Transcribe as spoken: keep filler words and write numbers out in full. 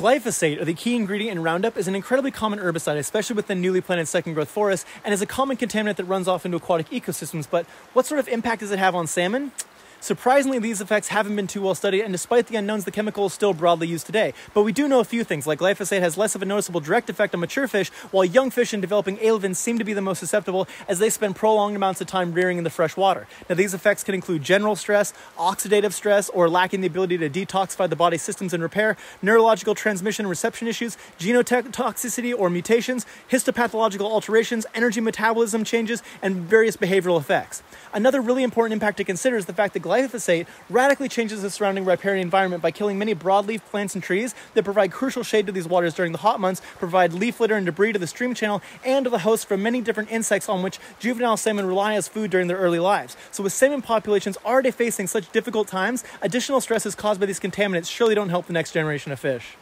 Glyphosate, or the key ingredient in Roundup, is an incredibly common herbicide, especially within newly planted second growth forests, and is a common contaminant that runs off into aquatic ecosystems. But what sort of impact does it have on salmon? Surprisingly, these effects haven't been too well studied, and despite the unknowns, the chemical is still broadly used today. But we do know a few things, like glyphosate has less of a noticeable direct effect on mature fish, while young fish in developing alevin seem to be the most susceptible, as they spend prolonged amounts of time rearing in the fresh water. Now, these effects can include general stress, oxidative stress, or lacking the ability to detoxify the body's systems and repair, neurological transmission and reception issues, genotoxicity or mutations, histopathological alterations, energy metabolism changes, and various behavioral effects. Another really important impact to consider is the fact that glyphosate radically changes the surrounding riparian environment by killing many broadleaf plants and trees that provide crucial shade to these waters during the hot months, provide leaf litter and debris to the stream channel, and to the host for many different insects on which juvenile salmon rely as food during their early lives. So with salmon populations already facing such difficult times, additional stresses caused by these contaminants surely don't help the next generation of fish.